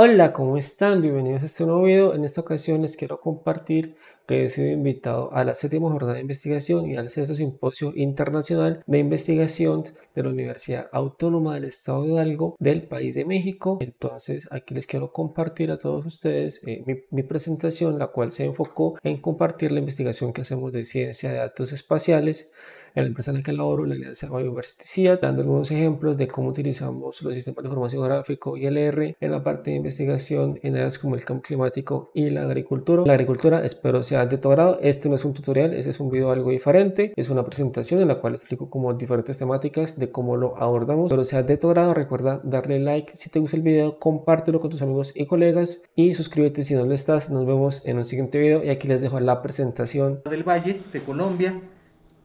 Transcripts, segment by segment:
Hola, ¿cómo están? Bienvenidos a este nuevo video. En esta ocasión les quiero compartir que he sido invitado a la 7ª jornada de investigación y al 6º simposio internacional de investigación de la Universidad Autónoma del Estado de Hidalgo del país de México. Entonces aquí les quiero compartir a todos ustedes mi presentación, la cual se enfocó en compartir la investigación que hacemos de ciencia de datos espaciales en la empresa en la que laboro, la Alianza Bioversity-CIAT, dando algunos ejemplos de cómo utilizamos los sistemas de información geográfico y LR en la parte de investigación en áreas como el cambio climático y la agricultura. La agricultura, espero sea de todo grado. Este no es un tutorial, este es un video algo diferente, es una presentación en la cual explico como diferentes temáticas de cómo lo abordamos. Espero sea de todo grado. Recuerda darle like si te gusta el video, compártelo con tus amigos y colegas y suscríbete si no lo estás. Nos vemos en un siguiente video y aquí les dejo la presentación. Del Valle, de Colombia.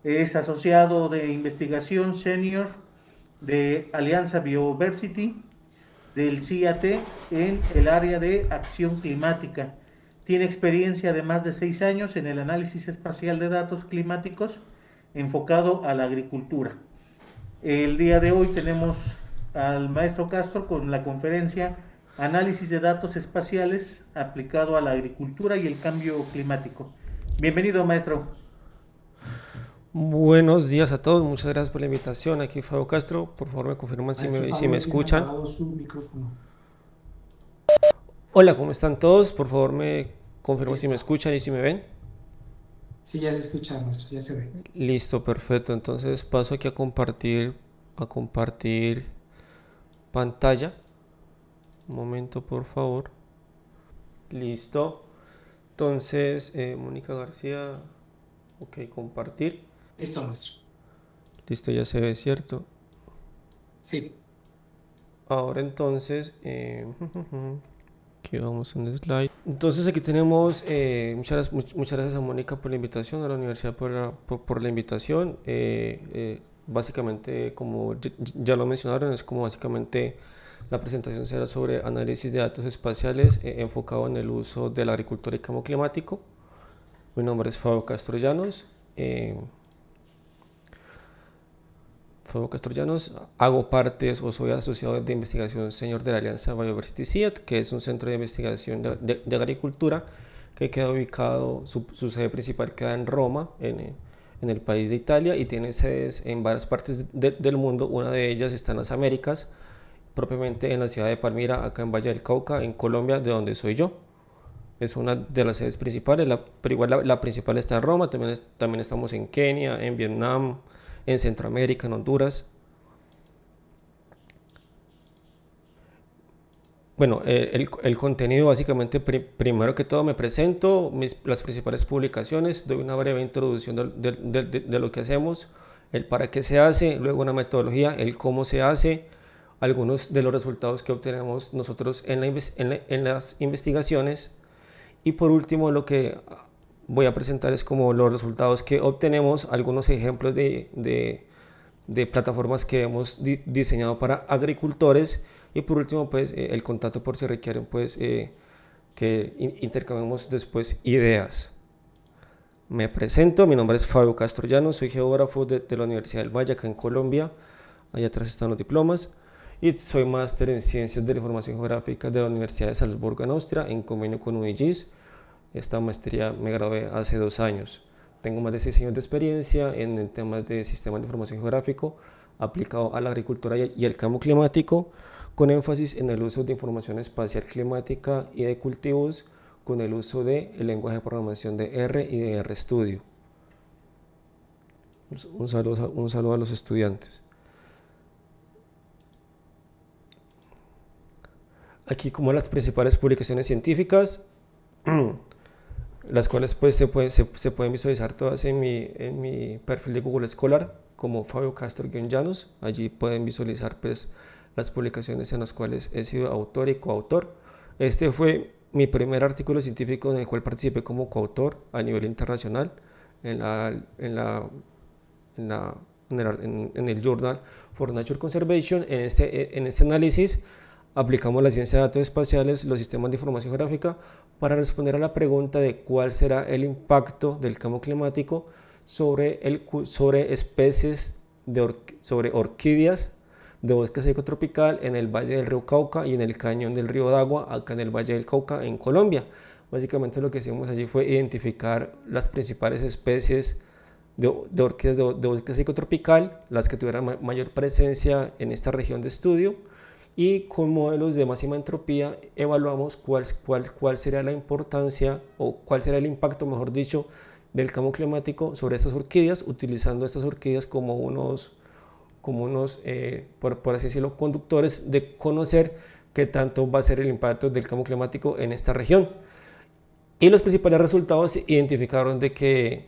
Es asociado de investigación senior de Alianza Bioversity del CIAT en el área de acción climática. Tiene experiencia de más de 6 años en el análisis espacial de datos climáticos enfocado a la agricultura. El día de hoy tenemos al maestro Castro con la conferencia Análisis de datos espaciales aplicado a la agricultura y el cambio climático. Bienvenido, maestro. Buenos días a todos, muchas gracias por la invitación. Aquí Fabio Castro, por favor me confirman si me escuchan. Hola, ¿cómo están todos? Por favor me confirman si me escuchan y si me ven. Sí, ya se escucha, maestro, ya se ve. Listo, perfecto. Entonces paso aquí a compartir pantalla. Un momento, por favor. Listo. Entonces, Mónica García, ok, compartir. Listo, maestro. Listo, ya se ve, ¿cierto? Sí. Ahora entonces, aquí vamos en el slide. Entonces aquí tenemos, muchas gracias a Mónica por la invitación, a la universidad por la invitación. Básicamente, como ya lo mencionaron, es como básicamente la presentación será sobre análisis de datos espaciales enfocado en el uso de la agricultura y cambio climático. Mi nombre es Fabio Castro Llanos. Hago parte o soy asociado de investigación senior de la Alianza Bioversity-CIAT, que es un centro de investigación de agricultura que queda ubicado, su sede principal queda en Roma, en el país de Italia, y tiene sedes en varias partes del mundo. Una de ellas está en las Américas, propiamente en la ciudad de Palmira, acá en Valle del Cauca, en Colombia, de donde soy yo. Es una de las sedes principales, pero igual la principal está en Roma. También estamos en Kenia, en Vietnam, en Centroamérica, en Honduras. Bueno, el contenido básicamente, primero que todo me presento, las principales publicaciones, doy una breve introducción de lo que hacemos, el para qué se hace, luego una metodología, el cómo se hace, algunos de los resultados que obtenemos nosotros en las investigaciones. Y por último, lo que voy a presentar es como los resultados que obtenemos, algunos ejemplos de plataformas que hemos diseñado para agricultores. Y por último, pues el contacto por si requieren, pues que intercambiemos después ideas. Me presento, mi nombre es Fabio Castro Llanos, soy geógrafo de la Universidad del Valle, acá en Colombia. Allá atrás están los diplomas. Y soy máster en Ciencias de la Información Geográfica de la Universidad de Salzburgo en Austria, en convenio con UIGIS. Esta maestría me gradué hace 2 años. Tengo más de 6 años de experiencia en temas de sistemas de información geográfico aplicado a la agricultura y el cambio climático, con énfasis en el uso de información espacial climática y de cultivos, con el uso del lenguaje de programación de R y de RStudio. Un saludo a los estudiantes. Aquí como las principales publicaciones científicas, las cuales pues se pueden visualizar todas en mi perfil de Google Scholar como Fabio Castro-Llanos. Allí pueden visualizar pues las publicaciones en las cuales he sido autor y coautor. Este fue mi primer artículo científico en el cual participé como coautor a nivel internacional en el Journal for Nature Conservation. En este análisis aplicamos la ciencia de datos espaciales, los sistemas de información geográfica, para responder a la pregunta de cuál será el impacto del cambio climático sobre orquídeas, de bosque seco tropical en el valle del río Cauca y en el cañón del río Dagua, acá en el valle del Cauca, en Colombia. Básicamente lo que hicimos allí fue identificar las principales especies de orquídeas de bosque seco tropical, las que tuvieran mayor presencia en esta región de estudio, y con modelos de máxima entropía evaluamos cuál sería la importancia o cuál sería el impacto, mejor dicho, del cambio climático sobre estas orquídeas, utilizando estas orquídeas como unos, por así decirlo, conductores de conocer qué tanto va a ser el impacto del cambio climático en esta región. Y los principales resultados identificaron de que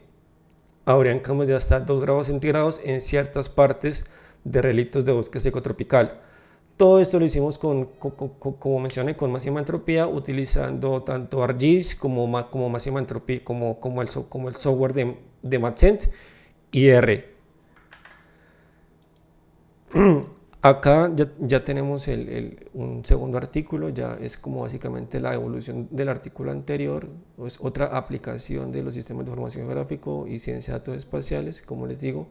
habrían cambios de hasta 2 grados centígrados en ciertas partes de relitos de bosque seco tropical. Todo esto lo hicimos, como mencioné, con máxima entropía, utilizando tanto ArcGIS como máxima entropía, como el software de Maxent y R. Acá ya tenemos un segundo artículo, ya es como básicamente la evolución del artículo anterior, es otra aplicación de los sistemas de información geográfico y ciencia de datos espaciales, como les digo,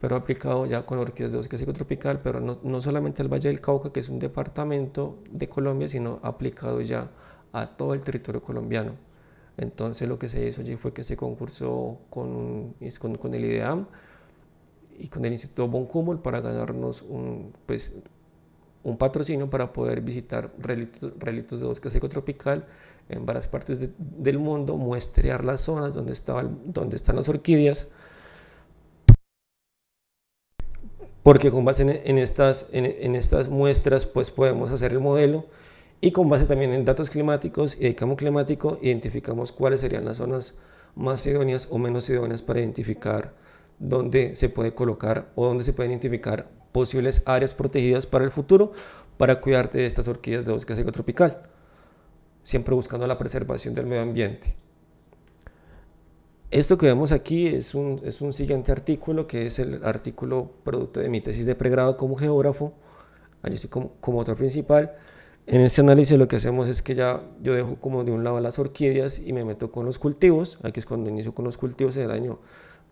pero aplicado ya con orquídeas de bosque seco tropical, pero no solamente al Valle del Cauca, que es un departamento de Colombia, sino aplicado ya a todo el territorio colombiano. Entonces lo que se hizo allí fue que se concursó con el IDEAM y con el Instituto von Humboldt para ganarnos un patrocinio para poder visitar relitos de bosque seco tropical en varias partes del mundo, muestrear las zonas donde están las orquídeas, porque con base en estas muestras pues podemos hacer el modelo, y con base también en datos climáticos y de cambio climático identificamos cuáles serían las zonas más idóneas o menos idóneas para identificar dónde se puede colocar o dónde se pueden identificar posibles áreas protegidas para el futuro para cuidarte de estas orquídeas de bosque seco tropical, siempre buscando la preservación del medio ambiente. Esto que vemos aquí es un siguiente artículo, que es el artículo producto de mi tesis de pregrado como geógrafo. Allí estoy como autor principal. En este análisis lo que hacemos es que ya yo dejo como de un lado las orquídeas y me meto con los cultivos. Aquí es cuando inicio con los cultivos en el año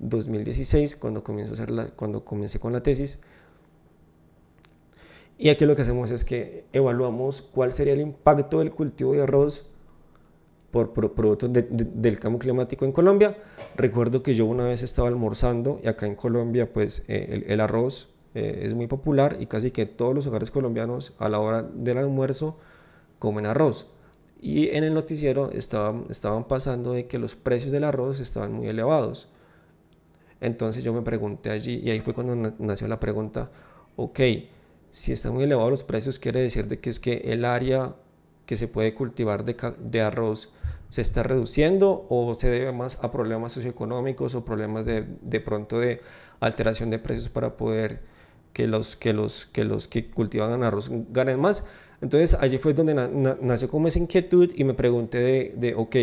2016, cuando comencé con la tesis. Y aquí lo que hacemos es que evaluamos cuál sería el impacto del cultivo de arroz por productos del cambio climático en Colombia. Recuerdo que yo una vez estaba almorzando, y acá en Colombia pues el arroz es muy popular, y casi que todos los hogares colombianos a la hora del almuerzo comen arroz, y en el noticiero estaban pasando de que los precios del arroz estaban muy elevados. Entonces yo me pregunté allí, y ahí fue cuando nació la pregunta: ok, si están muy elevados los precios, quiere decir de que es que el área que se puede cultivar de arroz se está reduciendo, o se debe más a problemas socioeconómicos o problemas de pronto de alteración de precios para poder que los que cultivan arroz ganen más. Entonces allí fue donde nació como esa inquietud, y me pregunté ok,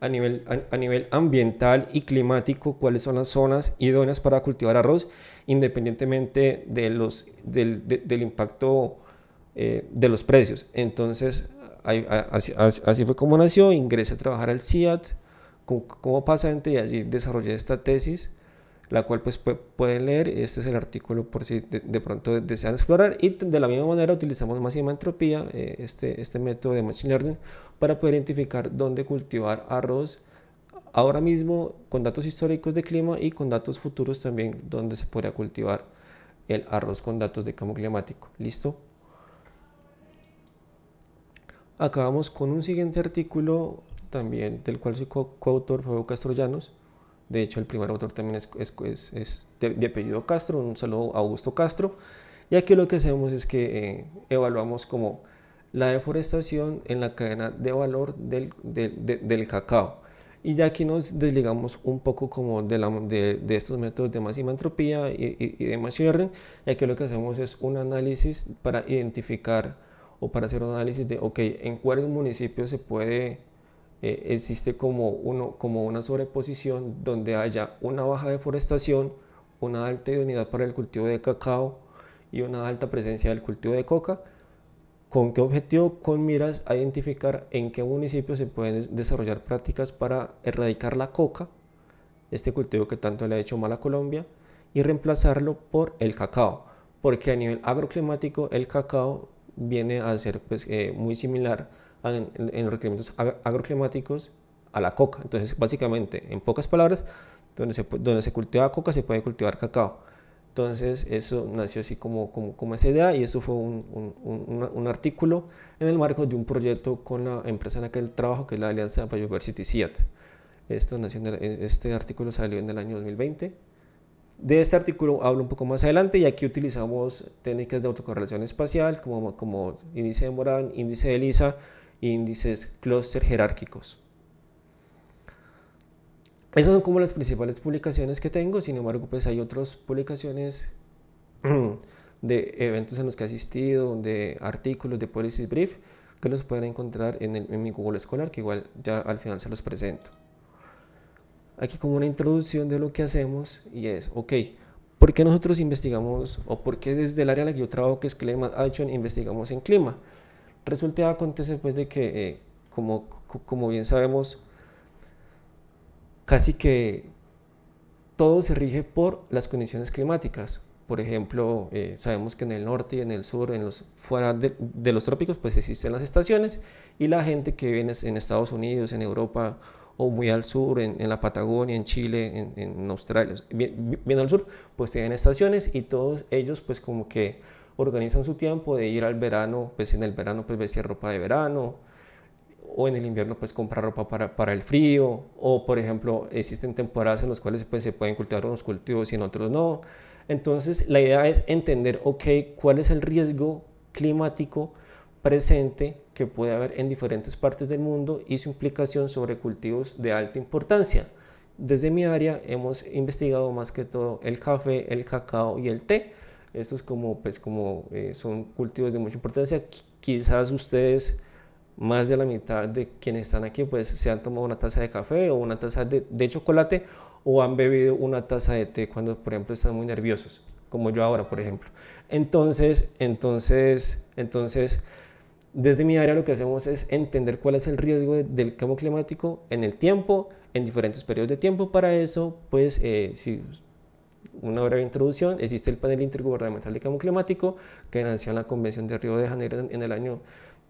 a nivel ambiental y climático, cuáles son las zonas idóneas para cultivar arroz, independientemente del impacto de los precios. Entonces así fue como nació. Ingresé a trabajar al CIAT como pasante, y allí desarrollé esta tesis, la cual pues pueden leer. Este es el artículo por si de pronto desean explorar. Y de la misma manera utilizamos máxima entropía, este método de Machine Learning, para poder identificar dónde cultivar arroz ahora mismo, con datos históricos de clima y con datos futuros también, dónde se podría cultivar el arroz con datos de cambio climático. ¿Listo? Acabamos con un siguiente artículo también, del cual soy coautor, Fabio Castro Llanos. De hecho, el primer autor también es de apellido Castro, un saludo a Augusto Castro. Y aquí lo que hacemos es que evaluamos como la deforestación en la cadena de valor del cacao. Y ya aquí nos desligamos un poco como de estos métodos de máxima entropía y de machine learning. Y aquí lo que hacemos es un análisis para identificar, o para hacer un análisis de, ok, en cuáles municipios se puede, existe como una sobreposición donde haya una baja deforestación, una alta idoneidad para el cultivo de cacao y una alta presencia del cultivo de coca. ¿Con qué objetivo? Con miras a identificar en qué municipios se pueden desarrollar prácticas para erradicar la coca, este cultivo que tanto le ha hecho mal a Colombia, y reemplazarlo por el cacao. porque a nivel agroclimático el cacao viene a ser pues, muy similar en requerimientos agroclimáticos a la coca. Entonces, básicamente, en pocas palabras, donde se cultiva coca se puede cultivar cacao. Entonces, eso nació así como esa idea, y eso fue un artículo en el marco de un proyecto con la empresa en la que él trabaja, que es la Alianza Bioversity-CIAT. Este artículo salió en el año 2020. De este artículo hablo un poco más adelante, y aquí utilizamos técnicas de autocorrelación espacial como índice de Moran, índice de LISA, índices clúster jerárquicos. Esas son como las principales publicaciones que tengo. Sin embargo, pues hay otras publicaciones de eventos en los que he asistido, de artículos, de policy brief, que los pueden encontrar en mi Google Scholar, que igual ya al final se los presento. Aquí como una introducción de lo que hacemos, y es, ok, ¿por qué nosotros investigamos, o por qué desde el área en la que yo trabajo, que es Climate Action, investigamos en clima? Resulta y acontece pues de que, como bien sabemos, casi que todo se rige por las condiciones climáticas. Por ejemplo, sabemos que en el norte y en el sur, fuera de los trópicos, pues existen las estaciones, y la gente que viene en Estados Unidos, en Europa, o muy al sur, en la Patagonia, en Chile, en Australia, bien al sur, pues tienen estaciones, y todos ellos pues como que organizan su tiempo de ir al verano, pues en el verano pues vestir ropa de verano, o en el invierno pues comprar ropa para el frío, o por ejemplo existen temporadas en las cuales pues se pueden cultivar unos cultivos y en otros no. Entonces la idea es entender, ok, cuál es el riesgo climático presente que puede haber en diferentes partes del mundo y su implicación sobre cultivos de alta importancia. Desde mi área hemos investigado más que todo el café, el cacao y el té. Estos son cultivos de mucha importancia. Quizás ustedes, más de la mitad de quienes están aquí, pues se han tomado una taza de café o una taza de chocolate, o han bebido una taza de té cuando, por ejemplo, están muy nerviosos, como yo ahora, por ejemplo. Entonces desde mi área lo que hacemos es entender cuál es el riesgo del cambio climático en el tiempo, en diferentes periodos de tiempo. Para eso, pues, una breve introducción, existe el panel intergubernamental de cambio climático que nació en la Convención de Río de Janeiro en el año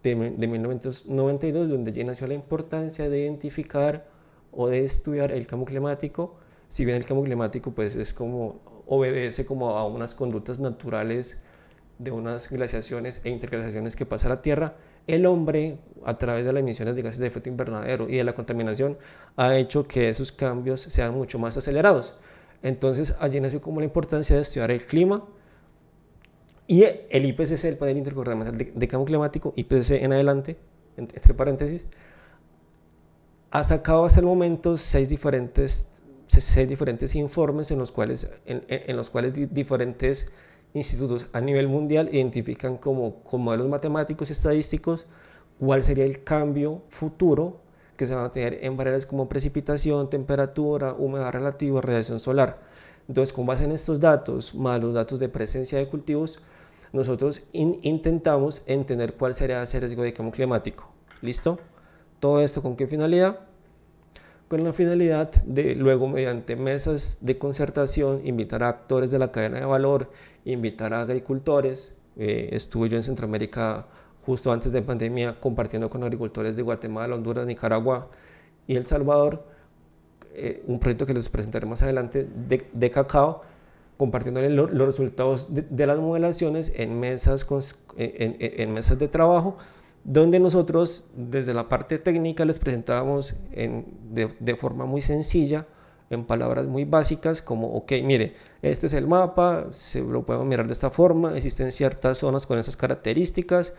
de 1992, donde ya nació la importancia de identificar o de estudiar el cambio climático. Si bien el cambio climático, pues, obedece como a unas conductas naturales de unas glaciaciones e interglaciaciones que pasa a la Tierra, el hombre, a través de las emisiones de gases de efecto invernadero y de la contaminación, ha hecho que esos cambios sean mucho más acelerados. Entonces allí nació como la importancia de estudiar el clima, y el IPCC, el panel intergubernamental de cambio climático, IPCC en adelante, entre paréntesis, ha sacado hasta el momento seis diferentes informes en los cuales diferentes institutos a nivel mundial identifican como modelos matemáticos y estadísticos cuál sería el cambio futuro que se van a tener en variables como precipitación, temperatura, humedad relativa, radiación solar. Entonces, con base en estos datos, más los datos de presencia de cultivos, nosotros intentamos entender cuál sería ese riesgo de cambio climático. ¿Listo? ¿Todo esto con qué finalidad? Con la finalidad de luego, mediante mesas de concertación, invitar a actores de la cadena de valor, invitar a agricultores. Estuve yo en Centroamérica justo antes de pandemia compartiendo con agricultores de Guatemala, Honduras, Nicaragua y El Salvador, un proyecto que les presentaré más adelante de cacao, compartiéndoles los resultados de las modelaciones en mesas de trabajo, donde nosotros desde la parte técnica les presentábamos de forma muy sencilla, en palabras muy básicas, como, ok, mire, este es el mapa, se lo podemos mirar de esta forma, existen ciertas zonas con esas características,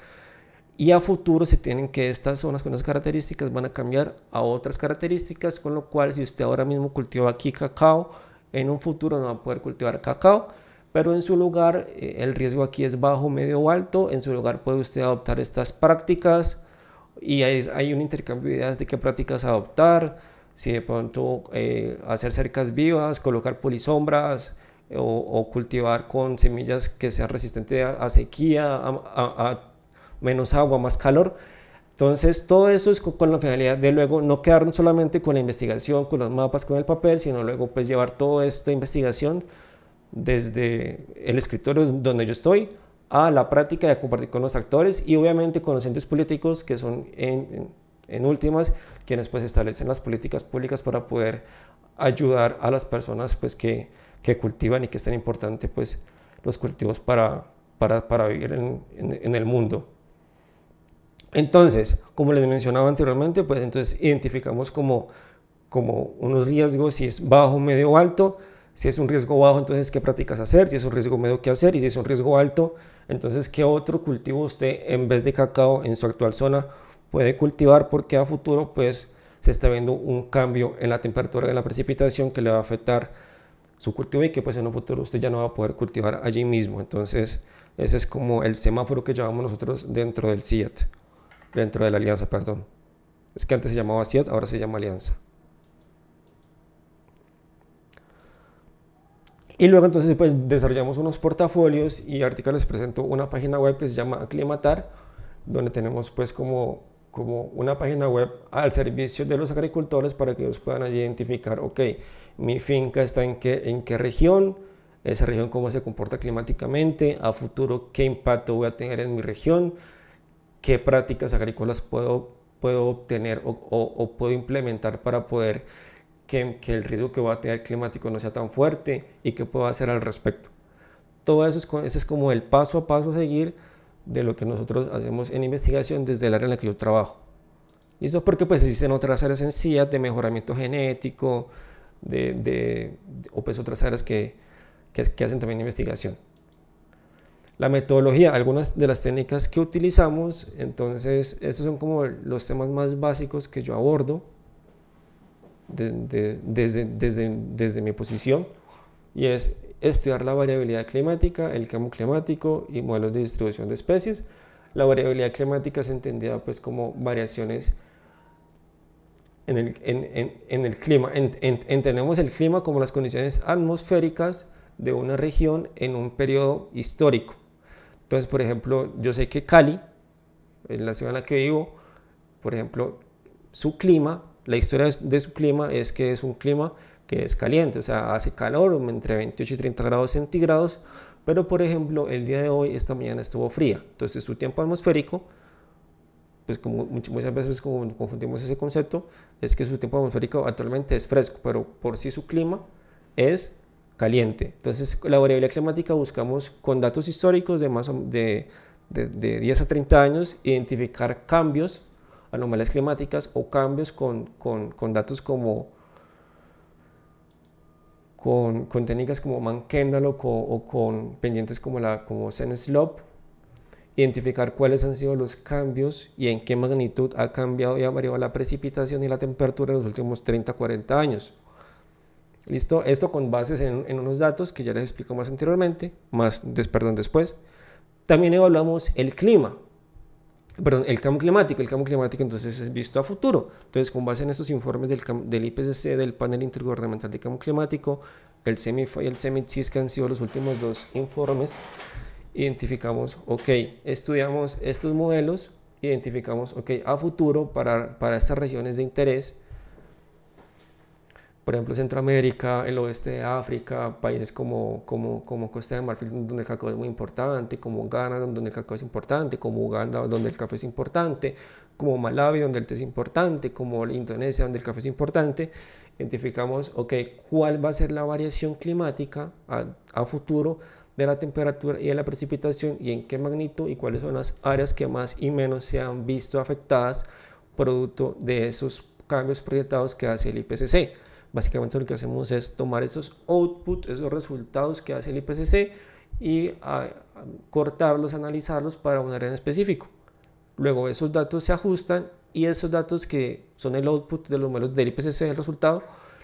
y a futuro se tienen que estas zonas con esas características van a cambiar a otras características, con lo cual si usted ahora mismo cultiva aquí cacao, en un futuro no va a poder cultivar cacao, pero en su lugar el riesgo aquí es bajo, medio o alto. En su lugar puede usted adoptar estas prácticas, y hay un intercambio de ideas de qué prácticas adoptar, si de pronto hacer cercas vivas, colocar polisombras o cultivar con semillas que sean resistentes a sequía, a menos agua, más calor. Entonces todo eso es con la finalidad de luego no quedarnos solamente con la investigación, con los mapas, con el papel, sino luego pues llevar toda esta investigación desde el escritorio donde yo estoy a la práctica de compartir con los actores y obviamente con los entes políticos que son en últimas quienes pues establecen las políticas públicas para poder ayudar a las personas pues que cultivan y que es tan importante pues los cultivos para vivir en el mundo. Entonces, como les mencionaba anteriormente, pues entonces identificamos como unos riesgos, si es bajo, medio o alto. Si es un riesgo bajo, entonces qué prácticas hacer, si es un riesgo medio, qué hacer, y si es un riesgo alto, entonces qué otro cultivo usted en vez de cacao en su actual zona puede cultivar, porque a futuro pues se está viendo un cambio en la temperatura de la precipitación que le va a afectar su cultivo y que pues en un futuro usted ya no va a poder cultivar allí mismo. Entonces ese es como el semáforo que llevamos nosotros dentro del CIAT, dentro de la alianza, perdón. Es que antes se llamaba CIAT, ahora se llama alianza. Y luego entonces pues desarrollamos unos portafolios y ahorita les presento una página web que se llama Aclimatar, donde tenemos pues como una página web al servicio de los agricultores para que ellos puedan allí identificar, ok, mi finca está en qué región, esa región cómo se comporta climáticamente, a futuro qué impacto voy a tener en mi región, qué prácticas agrícolas puedo obtener o puedo implementar para poder que el riesgo que va a tener climático no sea tan fuerte y qué puedo hacer al respecto. Todo eso ese es como el paso a paso a seguir de lo que nosotros hacemos en investigación desde el área en la que yo trabajo. Y eso porque pues existen otras áreas en CIAT de mejoramiento genético, o pues otras áreas que hacen también investigación. La metodología, algunas de las técnicas que utilizamos, entonces estos son como los temas más básicos que yo abordo desde mi posición, y es estudiar la variabilidad climática, el cambio climático y modelos de distribución de especies. La variabilidad climática es entendida pues como variaciones en el clima. Entendemos el clima como las condiciones atmosféricas de una región en un periodo histórico. Entonces, por ejemplo, yo sé que Cali, en la ciudad en la que vivo, por ejemplo, su clima, la historia de su clima es que es un clima que es caliente, o sea, hace calor entre 28 y 30 grados centígrados, pero por ejemplo, el día de hoy, esta mañana estuvo fría, entonces su tiempo atmosférico, pues como muchas veces como confundimos ese concepto, es que su tiempo atmosférico actualmente es fresco, pero por sí su clima es caliente. Entonces, la variabilidad climática buscamos con datos históricos de más de 10 a 30 años, identificar cambios, anomalías climáticas o cambios con datos con técnicas como Mann-Kendall o con pendientes como Sen Slope, identificar cuáles han sido los cambios y en qué magnitud ha cambiado y ha variado la precipitación y la temperatura en los últimos 30-40 años. ¿Listo? Esto con bases en unos datos que ya les explico más anteriormente, después. También evaluamos el clima. Perdón, el cambio climático. El cambio climático entonces es visto a futuro. Entonces, con base en estos informes del IPCC, del panel intergubernamental de cambio climático, el CMIP y el CMIP6, que han sido los últimos dos informes, identificamos, ok, estudiamos estos modelos, identificamos, ok, a futuro para estas regiones de interés, por ejemplo, Centroamérica, el oeste de África, países como Costa de Marfil, donde el cacao es muy importante, como Ghana, donde el cacao es importante, como Uganda, donde el café es importante, como Malawi, donde el té es importante, como Indonesia, donde el café es importante. Identificamos, ok, cuál va a ser la variación climática a futuro de la temperatura y de la precipitación y en qué magnitud y cuáles son las áreas que más y menos se han visto afectadas producto de esos cambios proyectados que hace el IPCC. Básicamente lo que hacemos es tomar esos outputs, esos resultados que hace el IPCC y cortarlos, analizarlos para un área en específico. Luego esos datos se ajustan y esos datos que son el output de los modelos del IPCC, el resultado,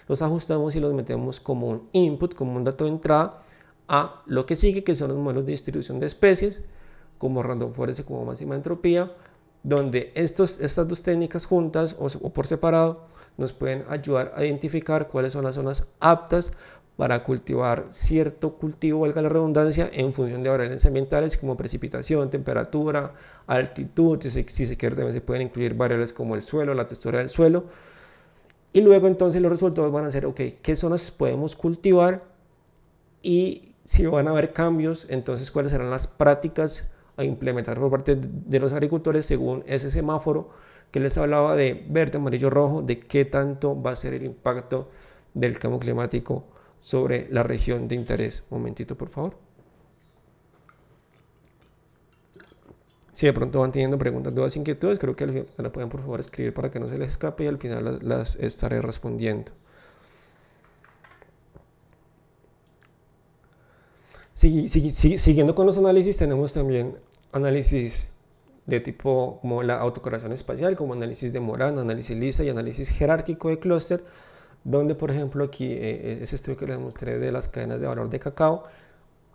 los ajustamos y los metemos como un input, como un dato de entrada a lo que sigue, que son los modelos de distribución de especies, como Random Forest y como máxima entropía, donde estas dos técnicas juntas o por separado nos pueden ayudar a identificar cuáles son las zonas aptas para cultivar cierto cultivo, valga la redundancia, en función de variables ambientales como precipitación, temperatura, altitud. Si se quiere también se pueden incluir variables como el suelo, la textura del suelo. Y luego entonces los resultados van a ser, ok, qué zonas podemos cultivar y si van a haber cambios, entonces cuáles serán las prácticas a implementar por parte de los agricultores según ese semáforo que les hablaba de verde, amarillo, rojo, de qué tanto va a ser el impacto del cambio climático sobre la región de interés. Un momentito, por favor. Si de pronto van teniendo preguntas, dudas, inquietudes, creo que al final la pueden por favor escribir para que no se les escape y al final las estaré respondiendo. Siguiendo con los análisis, tenemos también análisis de tipo como la autocorrelación espacial, como análisis de Moran, análisis LISA y análisis jerárquico de clúster, donde por ejemplo aquí ese estudio que les mostré de las cadenas de valor de cacao,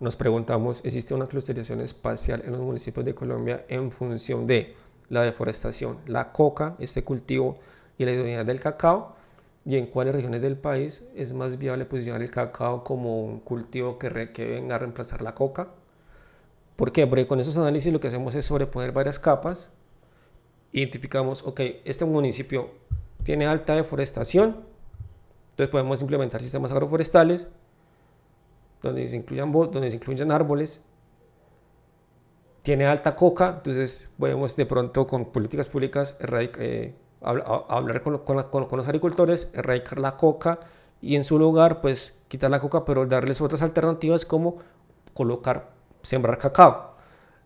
nos preguntamos, ¿existe una clusterización espacial en los municipios de Colombia en función de la deforestación, la coca, este cultivo y la idoneidad del cacao? ¿Y en cuáles regiones del país es más viable posicionar el cacao como un cultivo que venga a reemplazar la coca? ¿Por qué? Porque con esos análisis lo que hacemos es sobreponer varias capas. Identificamos, ok, este municipio tiene alta deforestación, entonces podemos implementar sistemas agroforestales, donde se incluyan árboles, tiene alta coca, entonces podemos de pronto con políticas públicas hablar con los agricultores, erradicar la coca y en su lugar pues quitar la coca pero darles otras alternativas como sembrar cacao.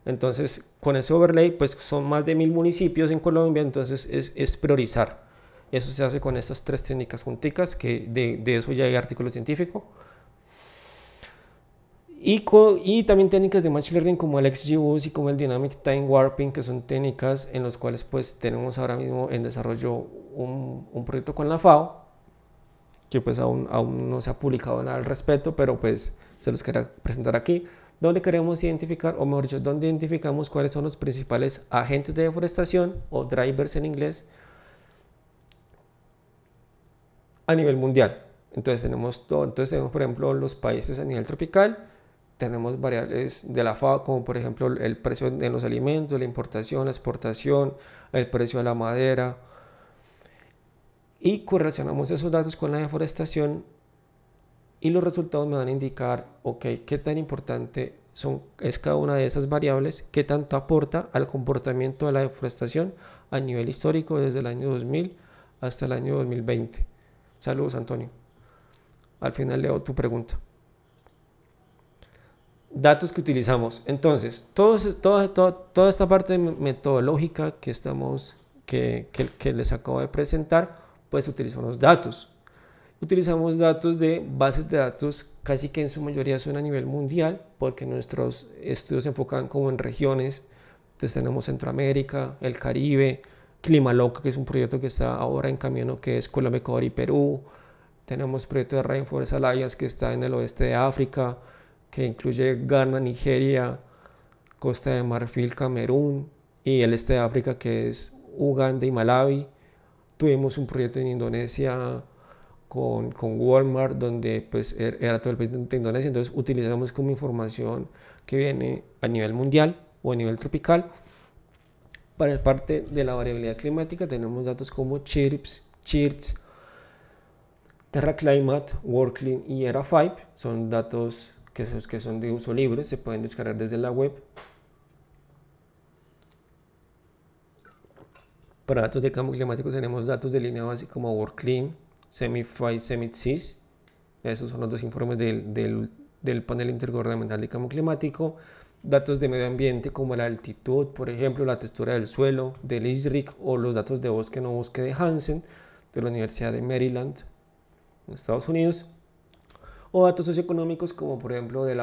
Entonces con ese overlay pues son más de 1000 municipios en Colombia, entonces es priorizar. Eso se hace con estas tres técnicas junticas, que de eso ya hay artículo científico. Y también técnicas de Machine Learning como el XGBoost y como el Dynamic Time Warping, que son técnicas en las cuales pues tenemos ahora mismo en desarrollo un proyecto con la FAO, que pues aún no se ha publicado nada al respecto, pero pues se los quería presentar aquí, donde queremos identificar, o mejor dicho, donde identificamos cuáles son los principales agentes de deforestación, o drivers en inglés, a nivel mundial. Entonces tenemos todo, por ejemplo los países a nivel tropical, tenemos variables de la FAO como por ejemplo el precio de los alimentos, la importación, la exportación, el precio de la madera, y correlacionamos esos datos con la deforestación y los resultados me van a indicar, ok, qué tan importante es cada una de esas variables, qué tanto aporta al comportamiento de la deforestación a nivel histórico desde el año 2000 hasta el año 2020. Saludos, Antonio. Al final leo tu pregunta. Datos que utilizamos. Entonces, toda esta parte metodológica que les acabo de presentar, pues utilizamos datos. Utilizamos datos de bases de datos, casi que en su mayoría son a nivel mundial, porque nuestros estudios se enfocan como en regiones. Entonces tenemos Centroamérica, el Caribe, ClimaLoca, que es un proyecto que está ahora en camino, que es Colombia, Ecuador y Perú. Tenemos proyecto de Rainforest Alliance que está en el oeste de África, que incluye Ghana, Nigeria, Costa de Marfil, Camerún y el este de África que es Uganda y Malawi. Tuvimos un proyecto en Indonesia con Walmart, donde pues era todo el país de Indonesia, entonces utilizamos como información que viene a nivel mundial o a nivel tropical. Para el parte de la variabilidad climática tenemos datos como Chirps, Terra Climate, WorldClim y ERA5, son datos que son de uso libre, se pueden descargar desde la web. Para datos de cambio climático tenemos datos de línea básica como WorldClim, CMIP5, CMIP6, esos son los dos informes del panel intergubernamental de cambio climático. Datos de medio ambiente como la altitud, por ejemplo, la textura del suelo, del ISRIC, o los datos de bosque no bosque de Hansen, de la Universidad de Maryland, Estados Unidos, o datos socioeconómicos como por ejemplo de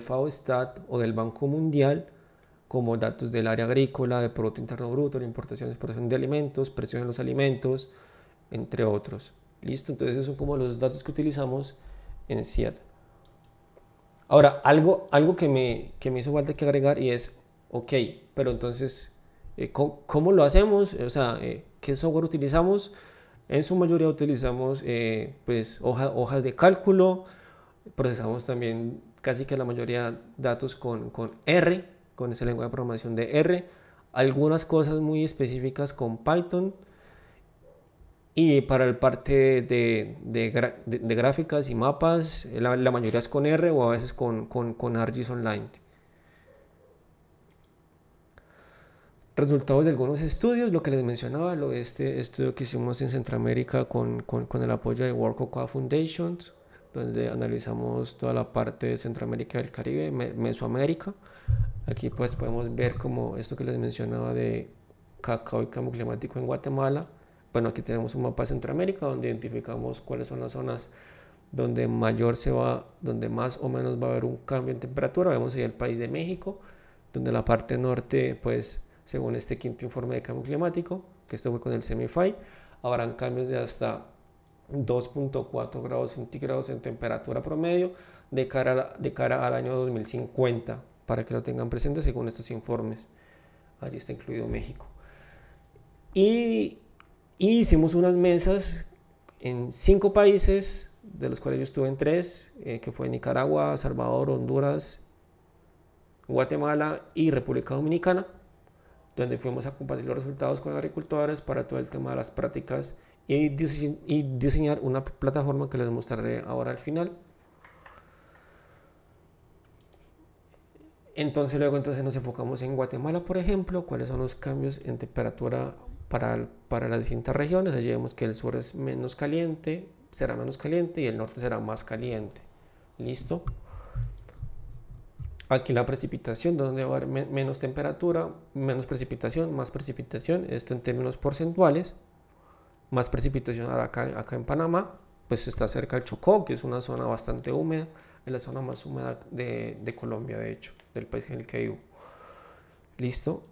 FAO-Stat o del Banco Mundial, como datos del área agrícola, de Producto Interno Bruto, la importación y exportación de alimentos, precios en los alimentos, entre otros. Listo, entonces esos son como los datos que utilizamos en CIAT. Ahora, algo que me hizo falta que agregar y es, ok, pero entonces, ¿cómo lo hacemos? O sea, ¿qué software utilizamos? En su mayoría utilizamos pues, hojas de cálculo, procesamos también casi que la mayoría datos con R, con esa lengua de programación de R, algunas cosas muy específicas con Python Y para el parte de gráficas y mapas, la mayoría es con R o a veces con ArcGIS Online. Resultados de algunos estudios, lo que les mencionaba, lo de este estudio que hicimos en Centroamérica con el apoyo de World Cocoa Foundation, donde analizamos toda la parte de Centroamérica, del Caribe, Mesoamérica. Aquí pues podemos ver como esto que les mencionaba de cacao y cambio climático en Guatemala. Bueno, aquí tenemos un mapa de Centroamérica donde identificamos cuáles son las zonas donde mayor se va, donde más o menos va a haber un cambio en temperatura. Vemos ahí el país de México, donde la parte norte pues... Según este quinto informe de cambio climático, que esto fue con el CMIP6, habrán cambios de hasta 2.4 grados centígrados en temperatura promedio de cara al año 2050, para que lo tengan presente según estos informes. Allí está incluido México. Y hicimos unas mesas en 5 países, de los cuales yo estuve en 3, que fue Nicaragua, Salvador, Honduras, Guatemala y República Dominicana, donde fuimos a compartir los resultados con agricultores para todo el tema de las prácticas y diseñar una plataforma que les mostraré ahora al final. Entonces luego nos enfocamos en Guatemala, por ejemplo, cuáles son los cambios en temperatura para las distintas regiones. Allí vemos que el sur es menos caliente, será menos caliente, y el norte será más caliente. ¿Listo? Aquí la precipitación, donde va a haber menos temperatura, menos precipitación, más precipitación, esto en términos porcentuales. Más precipitación acá en Panamá, pues está cerca del Chocó, que es una zona bastante húmeda, es la zona más húmeda de Colombia, de hecho, del país en el que vivo. ¿Listo?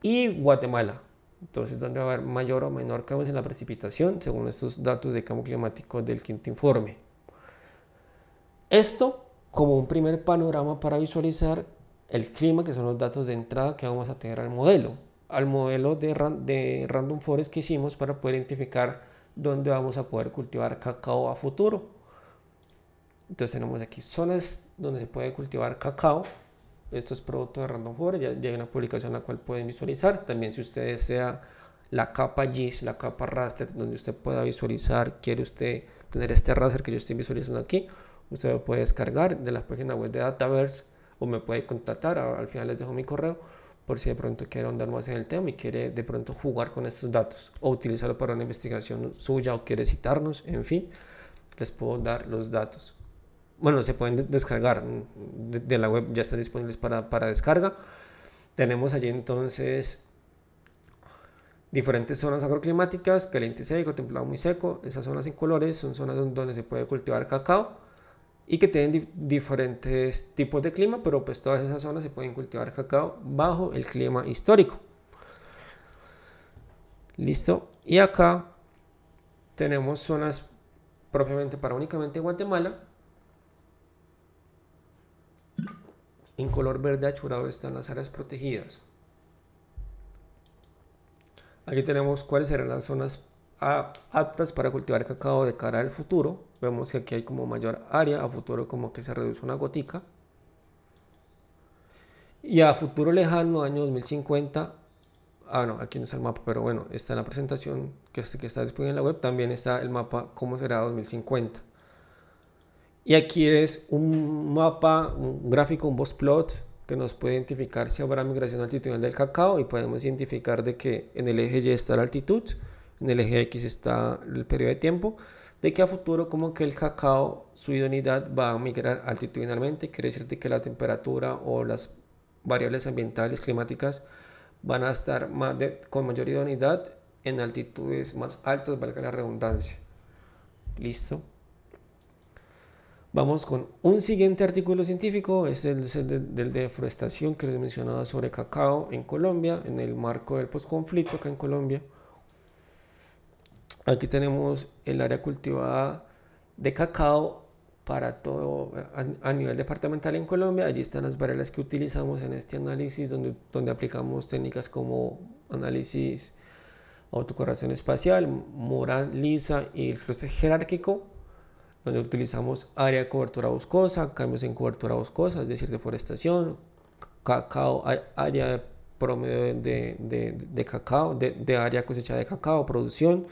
Y Guatemala, entonces donde va a haber mayor o menor cambios en la precipitación, según estos datos de cambio climático del quinto informe. Esto como un primer panorama para visualizar el clima, que son los datos de entrada que vamos a tener al modelo de Random Forest que hicimos para poder identificar dónde vamos a poder cultivar cacao a futuro. Entonces tenemos aquí zonas donde se puede cultivar cacao. Esto es producto de Random Forest, ya hay una publicación en la cual pueden visualizar. También, si usted desea la capa GIS, la capa raster, donde usted pueda visualizar, quiere usted tener este raster que yo estoy visualizando aquí, usted lo puede descargar de la página web de Dataverse o me puede contactar. Al final les dejo mi correo por si de pronto quiere ahondar más en el tema y quiere de pronto jugar con estos datos o utilizarlo para una investigación suya o quiere citarnos, en fin, les puedo dar los datos. Bueno, se pueden descargar de la web, ya están disponibles para descarga. Tenemos allí entonces diferentes zonas agroclimáticas, caliente y seco, templado muy seco. Esas zonas sin colores son zonas donde se puede cultivar cacao y que tienen diferentes tipos de clima, pero pues todas esas zonas se pueden cultivar cacao bajo el clima histórico. Listo, y acá tenemos zonas propiamente para únicamente Guatemala. En color verde achurado están las áreas protegidas. Aquí tenemos cuáles serán las zonas aptas para cultivar cacao de cara al futuro. Vemos que aquí hay como mayor área a futuro, como que se reduce una gotica, y a futuro lejano, año 2050, no, aquí no está el mapa, pero bueno, está en la presentación que está disponible en la web, también está el mapa cómo será 2050, y aquí es un mapa, un gráfico, un box plot que nos puede identificar si habrá migración altitudinal del cacao, y podemos identificar de que en el eje Y está la altitud, en el eje X está el periodo de tiempo, de que a futuro como que el cacao, su idoneidad va a migrar altitudinalmente. Quiere decir que la temperatura o las variables ambientales climáticas van a estar con mayor idoneidad en altitudes más altas, valga la redundancia. Listo. Vamos con un siguiente artículo científico, es el de deforestación que les mencionaba sobre cacao en Colombia, en el marco del posconflicto acá en Colombia. Aquí tenemos el área cultivada de cacao para todo a nivel departamental en Colombia. Allí están las variables que utilizamos en este análisis, donde aplicamos técnicas como análisis autocorrelación espacial, Moran, LISA y el clúster jerárquico, donde utilizamos área de cobertura boscosa, cambios en cobertura boscosa, es decir, deforestación, cacao, área de promedio de cacao, de área cosechada de cacao, producción,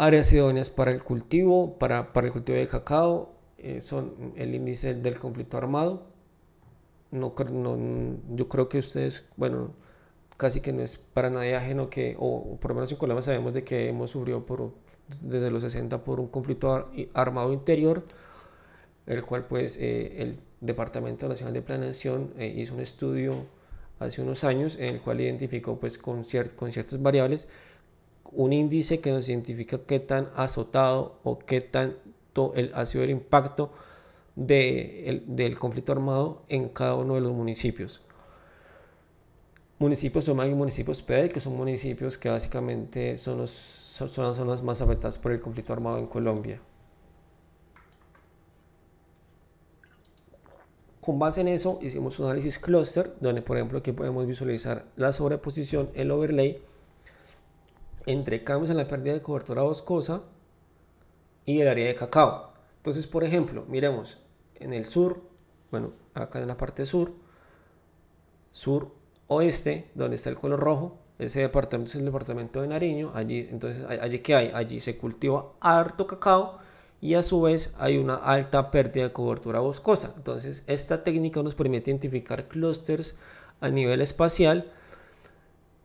Áreas idóneas para el cultivo de cacao son el índice del conflicto armado. Yo creo que ustedes, bueno, casi que no es para nadie ajeno que, o por lo menos en Colombia sabemos de que hemos sufrido desde los 60 por un conflicto armado interior, el cual pues el Departamento Nacional de Planeación hizo un estudio hace unos años en el cual identificó pues con ciertas variables un índice que nos identifica qué tan azotado o qué tanto ha sido el impacto del conflicto armado en cada uno de los municipios. Municipios Somag y municipios PEDE, que son municipios que básicamente son las zonas más afectadas por el conflicto armado en Colombia. Con base en eso hicimos un análisis clúster, donde por ejemplo aquí podemos visualizar la sobreposición, el overlay, entre cambios en la pérdida de cobertura boscosa y el área de cacao. Entonces, por ejemplo, miremos en el sur, bueno, acá en la parte sur-oeste, donde está el color rojo, ese departamento es el departamento de Nariño. Allí, entonces, ¿allí qué hay? Allí se cultiva harto cacao y a su vez hay una alta pérdida de cobertura boscosa. Entonces, esta técnica nos permite identificar clústeres a nivel espacial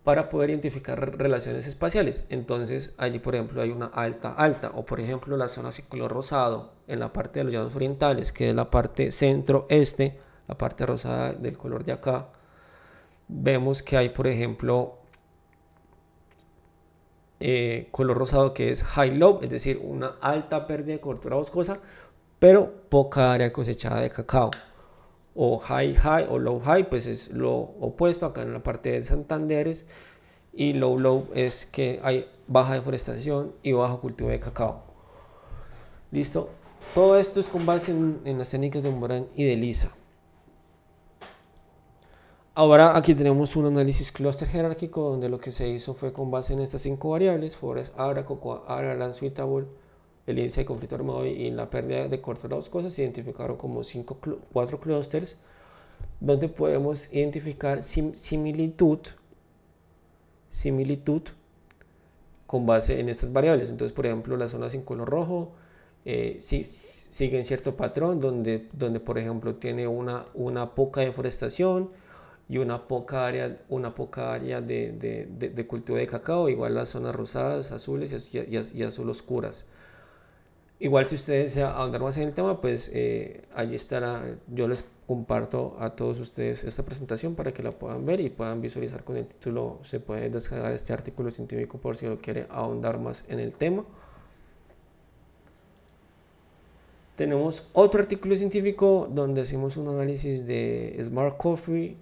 para poder identificar relaciones espaciales. Entonces allí por ejemplo hay una alta, o por ejemplo la zona sin color rosado en la parte de los llanos orientales, que es la parte centro-este, la parte rosada del color de acá, vemos que hay por ejemplo color rosado que es high low, es decir, una alta pérdida de cobertura boscosa, pero poca área cosechada de cacao. O high o low high pues es lo opuesto, acá en la parte de Santander, y low es que hay baja deforestación y bajo cultivo de cacao. Listo, todo esto es con base en las técnicas de Moran y de LISA. Ahora aquí tenemos un análisis clúster jerárquico, donde lo que se hizo fue con base en estas 5 variables: Forest, Abra, Cocoa, Abra, Lanzo, Itabol, el índice de conflicto armado y la pérdida de cobertura boscosa. Se identificaron como 4 clústeres, donde podemos identificar similitud con base en estas variables. Entonces, por ejemplo, las zonas en color rojo siguen cierto patrón, donde por ejemplo tiene una poca deforestación y una poca área de cultivo de cacao. Igual las zonas rosadas, azules y azul oscuras. Igual si ustedes desean ahondar más en el tema, pues allí estará. Yo les comparto a todos ustedes esta presentación para que la puedan ver y puedan visualizar con el título. Se puede descargar este artículo científico por si lo quiere ahondar más en el tema. Tenemos otro artículo científico donde hacemos un análisis de Smart Coffee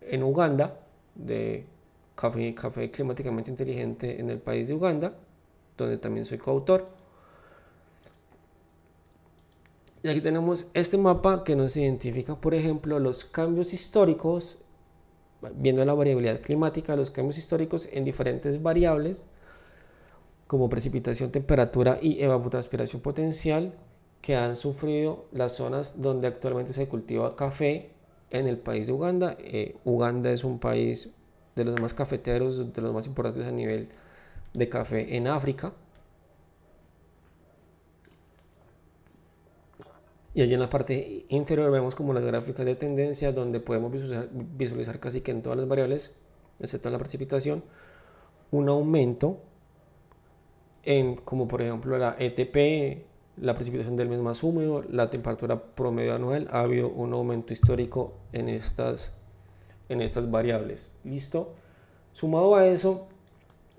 en Uganda, de café climáticamente inteligente en el país de Uganda, donde también soy coautor. Y aquí tenemos este mapa que nos identifica, por ejemplo, los cambios históricos, viendo la variabilidad climática, los cambios históricos en diferentes variables, como precipitación, temperatura y evapotranspiración potencial, que han sufrido las zonas donde actualmente se cultiva café en el país de Uganda. Uganda es un país de los más cafeteros, de los más importantes a nivel de café en África. Y allí en la parte inferior vemos como las gráficas de tendencia, donde podemos visualizar casi que en todas las variables, excepto en la precipitación, un aumento en, como por ejemplo la ETP, la precipitación del mes más húmedo, la temperatura promedio anual. Ha habido un aumento histórico en estas variables. ¿Listo? Sumado a eso,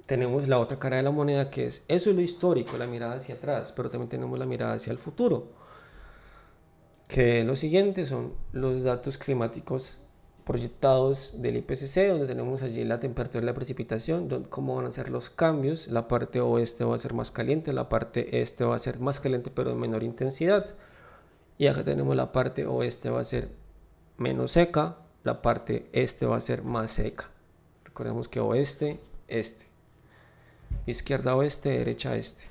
tenemos la otra cara de la moneda, que es eso es lo histórico, la mirada hacia atrás, pero también tenemos la mirada hacia el futuro, que lo siguiente son los datos climáticos proyectados del IPCC, donde tenemos allí la temperatura y la precipitación, cómo van a ser los cambios. La parte oeste va a ser más caliente, la parte este va a ser más caliente pero de menor intensidad, y acá tenemos la parte oeste va a ser menos seca, la parte este va a ser más seca. Recordemos que oeste, este, izquierda oeste, derecha este.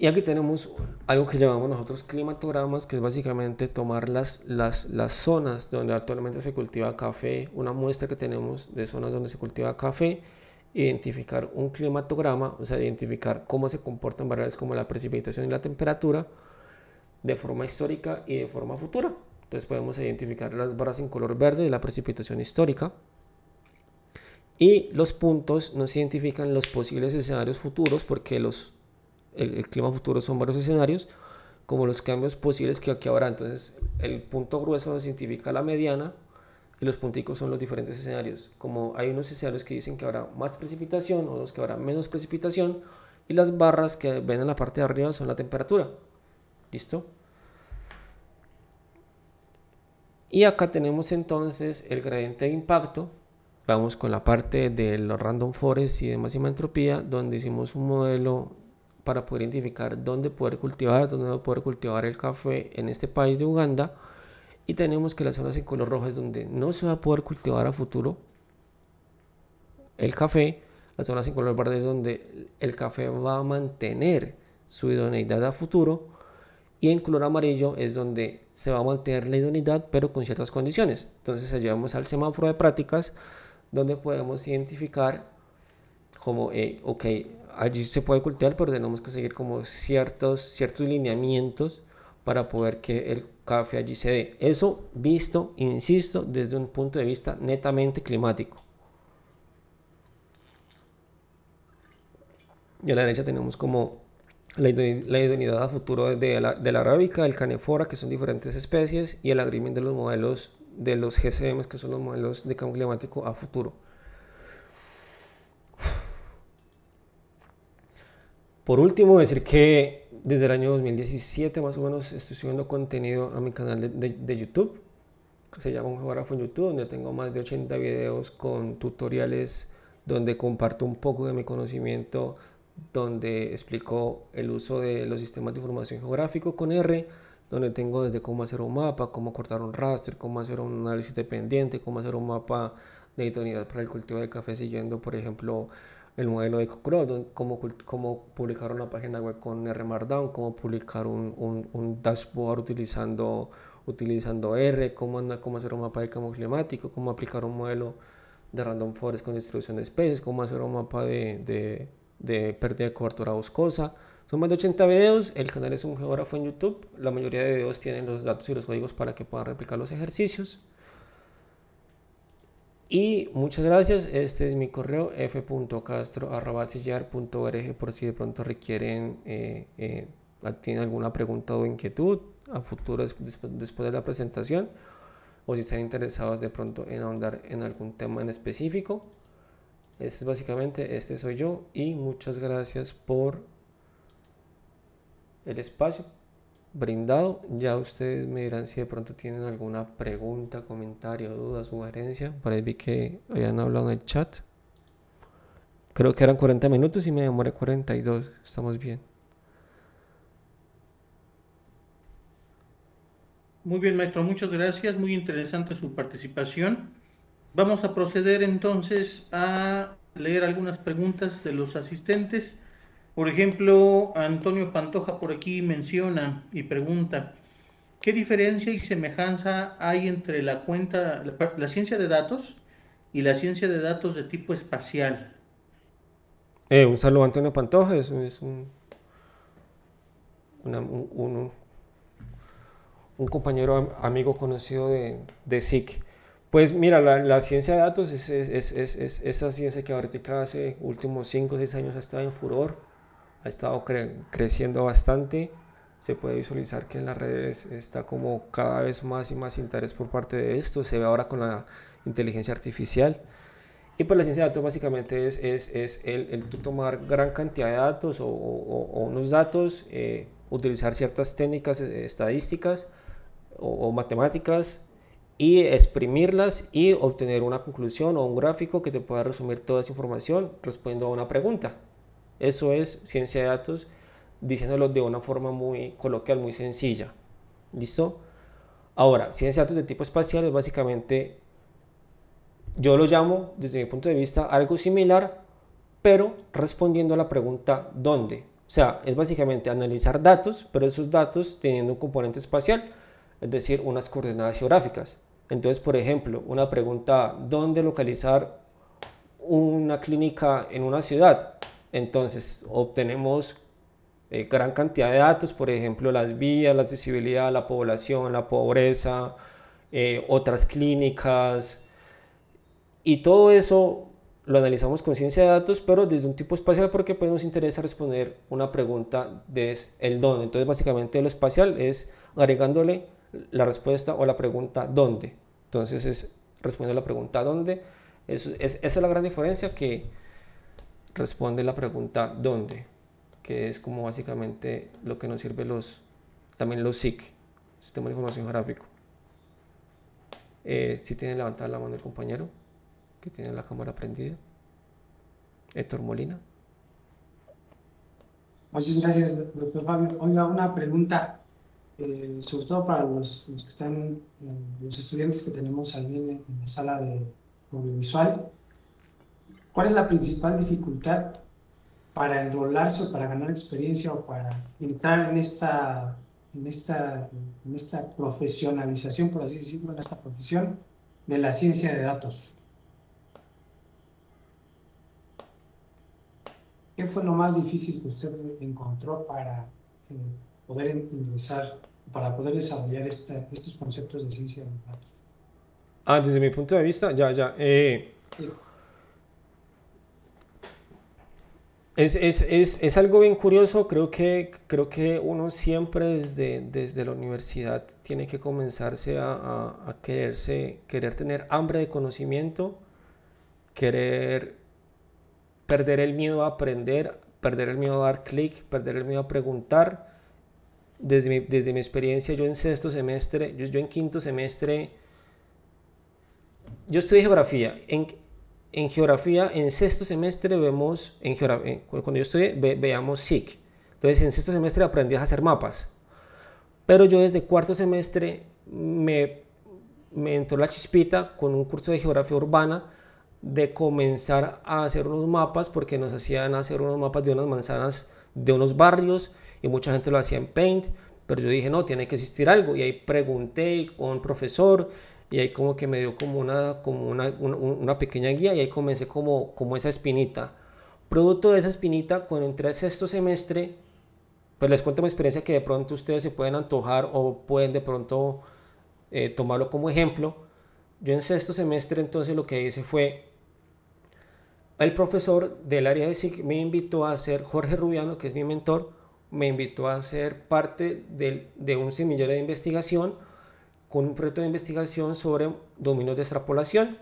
Y aquí tenemos algo que llamamos nosotros climatogramas, que es básicamente tomar las zonas donde actualmente se cultiva café, una muestra que tenemos de zonas donde se cultiva café identificar un climatograma, o sea, identificar cómo se comportan variables como la precipitación y la temperatura de forma histórica y de forma futura. Entonces podemos identificar las barras en color verde de la precipitación histórica, y los puntos nos identifican los posibles escenarios futuros, porque el clima futuro son varios escenarios, como los cambios posibles que aquí habrá. Entonces el punto grueso nos identifica la mediana, y los punticos son los diferentes escenarios. Como hay unos escenarios que dicen que habrá más precipitación, otros que habrá menos precipitación, y las barras que ven en la parte de arriba son la temperatura. ¿Listo? Y acá tenemos entonces el gradiente de impacto. Vamos con la parte de los Random Forest y de máxima entropía, donde hicimos un modelo para poder identificar dónde poder cultivar el café en este país de Uganda. Y tenemos que las zonas en color rojo es donde no se va a poder cultivar a futuro el café. Las zonas en color verde es donde el café va a mantener su idoneidad a futuro. Y en color amarillo es donde se va a mantener la idoneidad, pero con ciertas condiciones. Entonces llevamos al semáforo de prácticas, donde podemos identificar como, ok, allí se puede cultivar, pero tenemos que seguir como ciertos lineamientos para poder que el café allí se dé. Eso visto, insisto, desde un punto de vista netamente climático. Y a la derecha tenemos como la idoneidad a futuro de la arábica, el canefora, que son diferentes especies, y el agreement de los modelos de los GCM, que son los modelos de cambio climático a futuro. Por último, decir que desde el año 2017 más o menos estoy subiendo contenido a mi canal de YouTube, que se llama Un Geógrafo en YouTube, donde tengo más de 80 videos con tutoriales, donde comparto un poco de mi conocimiento, donde explico el uso de los sistemas de información geográfico con R, donde tengo desde cómo hacer un mapa, cómo cortar un raster, cómo hacer un análisis de pendiente, cómo hacer un mapa de idoneidad para el cultivo de café siguiendo, por ejemplo, el modelo de EcoCrop, cómo publicar una página web con R Markdown, cómo publicar un dashboard utilizando R, cómo hacer un mapa de cambio climático, cómo aplicar un modelo de Random Forest con distribución de especies, cómo hacer un mapa de pérdida de cobertura boscosa. Son más de 80 videos, el canal es Un Geógrafo en YouTube, la mayoría de videos tienen los datos y los códigos para que puedan replicar los ejercicios. Y muchas gracias, este es mi correo f.castro@cillar.org por si de pronto requieren, tienen alguna pregunta o inquietud a futuro después de la presentación, o si están interesados de pronto en ahondar en algún tema en específico. Este es básicamente, este soy yo, y muchas gracias por el espacio brindado. Ya ustedes me dirán si de pronto tienen alguna pregunta, comentario, duda, sugerencia. Por ahí vi que habían hablado en el chat. Creo que eran 40 minutos y me demoré 42. Estamos bien. Muy bien, maestro. Muchas gracias. Muy interesante su participación. Vamos a proceder entonces a leer algunas preguntas de los asistentes. Por ejemplo, Antonio Pantoja por aquí menciona y pregunta: ¿qué diferencia y semejanza hay entre la ciencia de datos y la ciencia de datos de tipo espacial? Un saludo a Antonio Pantoja, es un compañero, amigo, conocido de SIC. Pues mira, la ciencia de datos es esa ciencia que ahorita hace últimos 5 o 6 años ha estado en furor, ha estado creciendo bastante. Se puede visualizar que en las redes está como cada vez más y más interés por parte de esto, se ve ahora con la inteligencia artificial. Y pues la ciencia de datos básicamente es el tú tomar gran cantidad de datos o unos datos, utilizar ciertas técnicas estadísticas o matemáticas, y exprimirlas y obtener una conclusión o un gráfico que te pueda resumir toda esa información respondiendo a una pregunta. Eso es ciencia de datos, diciéndolo de una forma muy coloquial, muy sencilla. ¿Listo? Ahora, ciencia de datos de tipo espacial es básicamente, yo lo llamo desde mi punto de vista algo similar, pero respondiendo a la pregunta ¿dónde? O sea, es básicamente analizar datos, pero esos datos teniendo un componente espacial, es decir, unas coordenadas geográficas. Entonces, por ejemplo, una pregunta, ¿dónde localizar una clínica en una ciudad, entonces obtenemos gran cantidad de datos, por ejemplo, las vías, la accesibilidad, la población, la pobreza, otras clínicas, y todo eso lo analizamos con ciencia de datos, pero desde un tipo espacial, porque pues nos interesa responder una pregunta desde el dónde. Entonces básicamente lo espacial es agregándole la respuesta o la pregunta dónde. Entonces es responder la pregunta dónde. Esa es la gran diferencia, que responde la pregunta dónde, que es como básicamente lo que nos sirve también los SIC, Sistema de Información Geográfico. Si tiene levantada la mano el compañero que tiene la cámara prendida. Héctor Molina. Muchas gracias, doctor Fabio. Oiga, una pregunta, sobre todo para los que están, los estudiantes que tenemos ahí en la sala de audiovisual. ¿Cuál es la principal dificultad para enrolarse o para ganar experiencia o para entrar en esta profesionalización, por así decirlo, en esta profesión de la ciencia de datos? ¿Qué fue lo más difícil que usted encontró para poder ingresar, para poder desarrollar estos conceptos de ciencia de datos? Ah, desde mi punto de vista, ya. Sí. Es algo bien curioso. Creo que uno siempre desde la universidad tiene que comenzarse a querer tener hambre de conocimiento, querer perder el miedo a aprender, perder el miedo a dar clic, perder el miedo a preguntar. Desde mi experiencia, yo en sexto semestre, yo en quinto semestre, yo estudié geografía. En geografía, en sexto semestre vemos, cuando yo estudié, veíamos SIC. Entonces, en sexto semestre aprendí a hacer mapas. Pero yo desde cuarto semestre me entró la chispita con un curso de geografía urbana, de comenzar a hacer unos mapas, porque nos hacían hacer unos mapas de unas manzanas, de unos barrios, y mucha gente lo hacía en Paint, pero yo dije no, tiene que existir algo, y ahí pregunté con un profesor, y ahí como que me dio como una pequeña guía, y ahí comencé como esa espinita. Producto de esa espinita, cuando entré al sexto semestre, pues les cuento mi experiencia, que de pronto ustedes se pueden antojar o pueden de pronto tomarlo como ejemplo. Yo en sexto semestre entonces lo que hice fue, el profesor del área de SIC me invitó a hacer, Jorge Rubiano, que es mi mentor, me invitó a ser parte de un semillero de investigación, con un proyecto de investigación sobre dominios de extrapolación,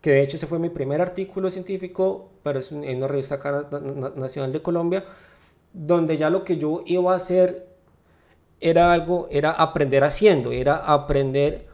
que de hecho ese fue mi primer artículo científico, pero es en una revista acá, nacional de Colombia, donde ya lo que yo iba a hacer era aprender haciendo, era aprender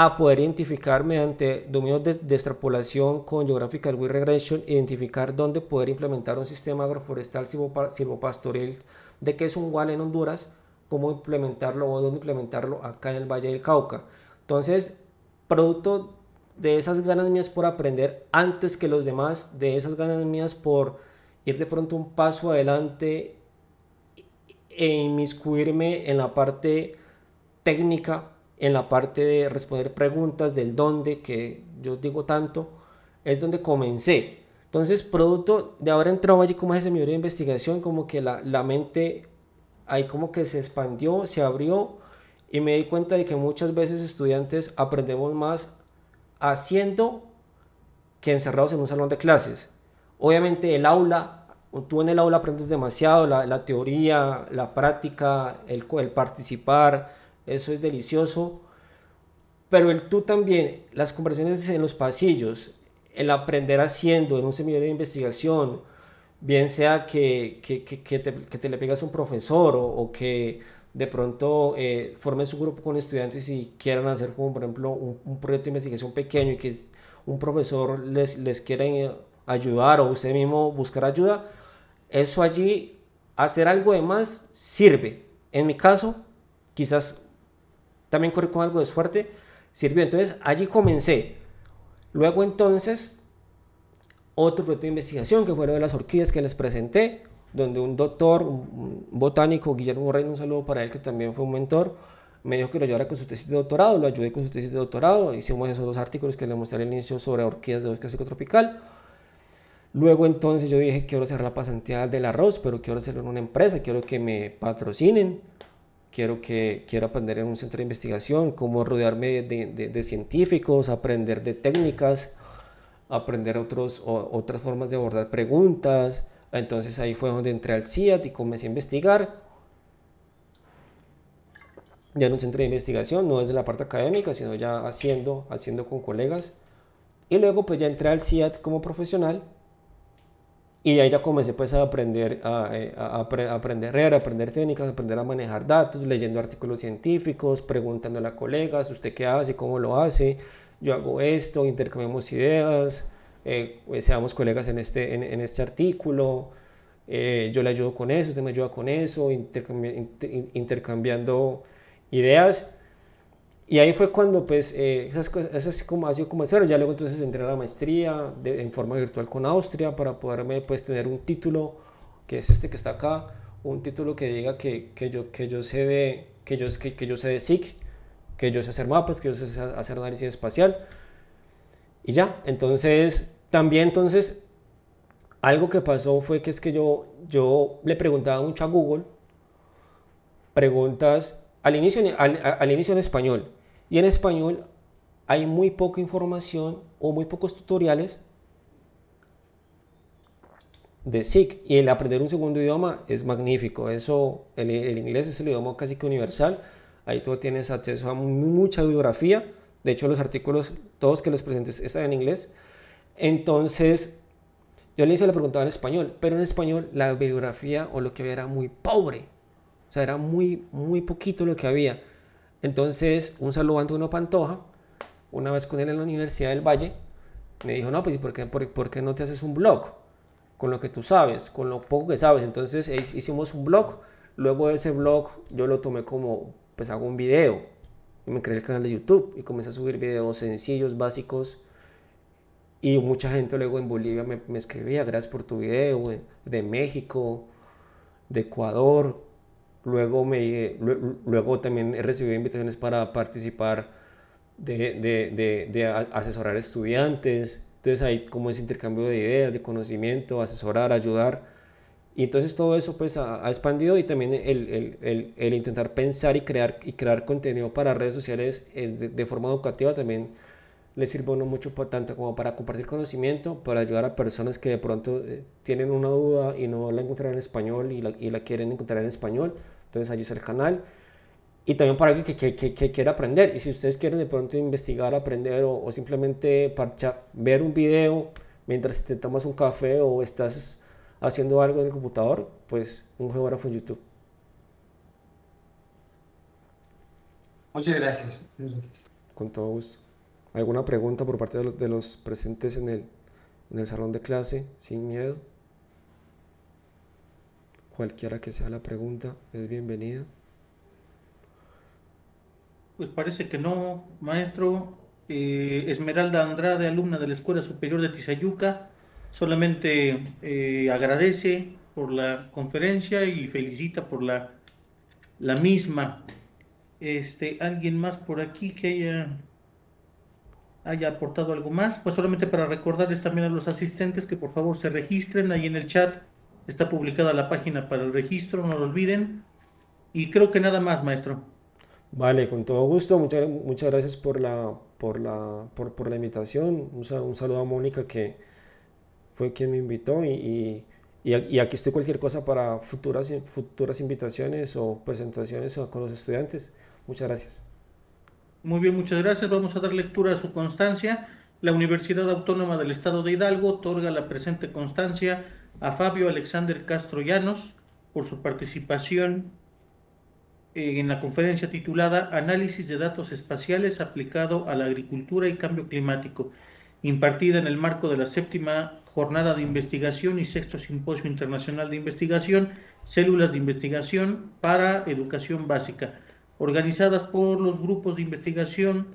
a poder identificar mediante dominios de extrapolación con Geographical Wind Regression, identificar dónde poder implementar un sistema agroforestal silvopastoril de Quesungual en Honduras, cómo implementarlo o dónde implementarlo acá en el Valle del Cauca. Entonces, producto de esas ganas mías por aprender antes que los demás, de esas ganas mías por ir de pronto un paso adelante e inmiscuirme en la parte técnica, en la parte de responder preguntas del dónde, que yo digo tanto, es donde comencé. Entonces, producto de haber entrado allí como ese semillero de investigación, como que la mente ahí como que se expandió, se abrió, y me di cuenta de que muchas veces estudiantes aprendemos más haciendo que encerrados en un salón de clases. Obviamente el aula, tú en el aula aprendes demasiado, la teoría, la práctica, el participar, eso es delicioso, pero el tú también, las conversaciones en los pasillos, el aprender haciendo en un seminario de investigación, bien sea que te le pegas a un profesor o que de pronto formes un grupo con estudiantes y quieran hacer como por ejemplo un proyecto de investigación pequeño y que un profesor les quiera ayudar o usted mismo buscar ayuda, eso allí, hacer algo de más sirve. En mi caso, quizás también corrí con algo de suerte, sirvió. Entonces allí comencé. Luego entonces otro proyecto de investigación, que fue lo de las orquídeas que les presenté, donde un doctor, un botánico, Guillermo Moreno, un saludo para él, que también fue un mentor, me dijo que lo ayudara con su tesis de doctorado, lo ayudé con su tesis de doctorado, hicimos esos dos artículos que les mostré al inicio sobre orquídeas de bosque psicotropical, Luego entonces yo dije, quiero cerrar la pasantía del arroz, pero quiero hacerlo en una empresa, quiero que me patrocinen, quiero aprender en un centro de investigación, cómo rodearme de científicos, aprender de técnicas, aprender otras formas de abordar preguntas. Entonces ahí fue donde entré al CIAT y comencé a investigar. Ya en un centro de investigación, no desde la parte académica, sino ya haciendo con colegas. Y luego pues ya entré al CIAT como profesional. Y de ahí ya comencé pues a aprender, reaprender técnicas, aprender a manejar datos, leyendo artículos científicos, preguntándole a colegas, ¿usted qué hace? ¿Cómo lo hace? Yo hago esto, intercambiamos ideas, seamos colegas en este artículo, yo le ayudo con eso, usted me ayuda con eso, intercambiando ideas. Y ahí fue cuando pues esas cosas, ha sido como el cero. Ya luego entonces entré a la maestría en forma virtual con Austria para poderme pues tener un título, que es este que está acá, un título que diga que yo sé de SIC, que yo sé hacer mapas, que yo sé hacer análisis espacial. Y ya, entonces también algo que pasó fue que es que yo le preguntaba mucho a Google preguntas al inicio en español. Y en español hay muy poca información o muy pocos tutoriales de SIC, y el aprender un segundo idioma es magnífico. Eso, el inglés es el idioma casi que universal. Ahí tú tienes acceso a mucha bibliografía. De hecho, los artículos, todos que les presentes, están en inglés. Entonces yo le hice la pregunta en español, pero en español la bibliografía o lo que había era muy pobre. O sea, era muy poquito lo que había. Entonces, un saludo a Antonio Pantoja. Una vez con él en la Universidad del Valle, me dijo, no, pues ¿por qué no te haces un blog? Con lo que tú sabes, con lo poco que sabes. Entonces hicimos un blog. Luego de ese blog yo lo tomé como, pues hago un video. Y me creé el canal de YouTube y comencé a subir videos sencillos, básicos. Y mucha gente luego en Bolivia me escribía, gracias por tu video, de México, de Ecuador. Luego también he recibido invitaciones para participar de asesorar estudiantes. Entonces hay como ese intercambio de ideas, de conocimiento, asesorar, ayudar. Y entonces todo eso pues ha expandido, y también el intentar pensar y crear contenido para redes sociales de forma educativa también le sirve a uno mucho, tanto como para compartir conocimiento, para ayudar a personas que de pronto tienen una duda y no la encontraron en español y la quieren encontrar en español. Entonces allí está el canal. Y también para alguien que quiera aprender. Y si ustedes quieren de pronto investigar, aprender o simplemente ver un video mientras te tomas un café o estás haciendo algo en el computador, pues Un Geógrafo en YouTube. Muchas gracias. Con todo gusto. ¿Alguna pregunta por parte de los presentes en el salón de clase? Sin miedo. Cualquiera que sea la pregunta es bienvenida. Pues parece que no, maestro. Esmeralda Andrade, alumna de la Escuela Superior de Tizayuca, solamente agradece por la conferencia y felicita por la misma. ¿Alguien más por aquí que haya aportado algo más? Pues solamente para recordarles también a los asistentes que por favor se registren. Ahí en el chat está publicada la página para el registro, no lo olviden. Y creo que nada más, maestro. Vale, con todo gusto. Muchas gracias por la invitación. Un saludo a Mónica, que fue quien me invitó, y aquí estoy, cualquier cosa para futuras invitaciones o presentaciones con los estudiantes. Muchas gracias. Muy bien, muchas gracias. Vamos a dar lectura a su constancia. La Universidad Autónoma del Estado de Hidalgo otorga la presente constancia a Fabio Alexander Castro Llanos por su participación en la conferencia titulada Análisis de datos espaciales aplicado a la agricultura y cambio climático, impartida en el marco de la 7ª jornada de investigación y 6º simposio internacional de investigación, células de investigación para educación básica, organizadas por los grupos de investigación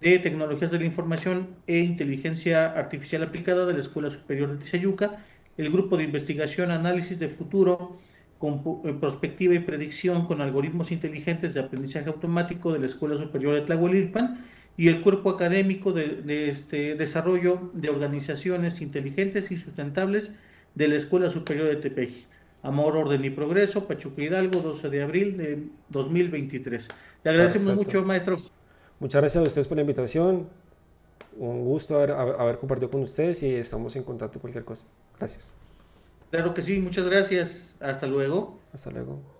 de tecnologías de la información e inteligencia artificial aplicada de la Escuela Superior de Tizayuca, el grupo de investigación análisis de futuro con prospectiva y predicción con algoritmos inteligentes de aprendizaje automático de la Escuela Superior de Tlahuelilpan, y el cuerpo académico de este desarrollo de organizaciones inteligentes y sustentables de la Escuela Superior de Tepeji. Amor, Orden y Progreso, Pachuca Hidalgo, 12 de abril de 2023. Le agradecemos mucho, maestro. Muchas gracias a ustedes por la invitación. Un gusto haber compartido con ustedes y estamos en contacto cualquier cosa. Gracias. Claro que sí, muchas gracias. Hasta luego. Hasta luego.